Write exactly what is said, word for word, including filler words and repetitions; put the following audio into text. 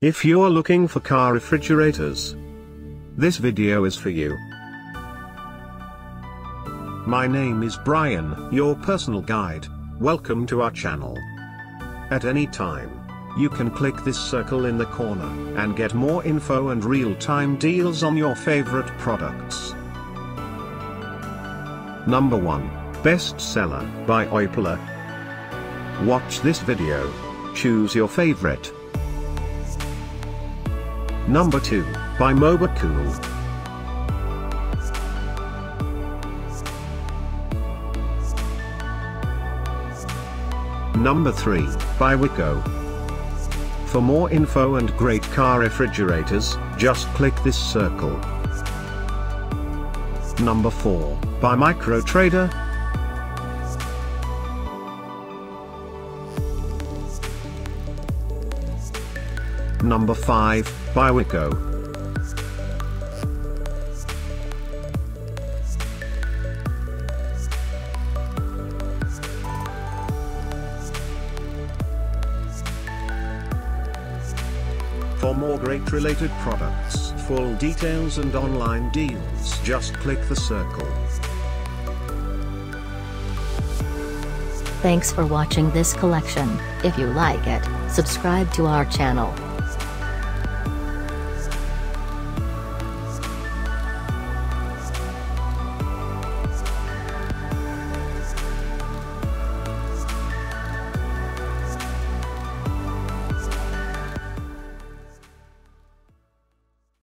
If you're looking for car refrigerators, this video is for you. My name is Brian, your personal guide. Welcome to our channel. At any time, you can click this circle in the corner and get more info and real-time deals on your favorite products. Number one. Best Seller by Oypla. Watch this video. Choose your favorite. Number two. By Mobicool. Number three. By Waeco. For more info and great car refrigerators, just click this circle. Number four. By Micro Trader. Number five. By Waeco. For more great related products, full details and online deals, just click the circle. Thanks for watching this collection. If you like it, subscribe to our channel.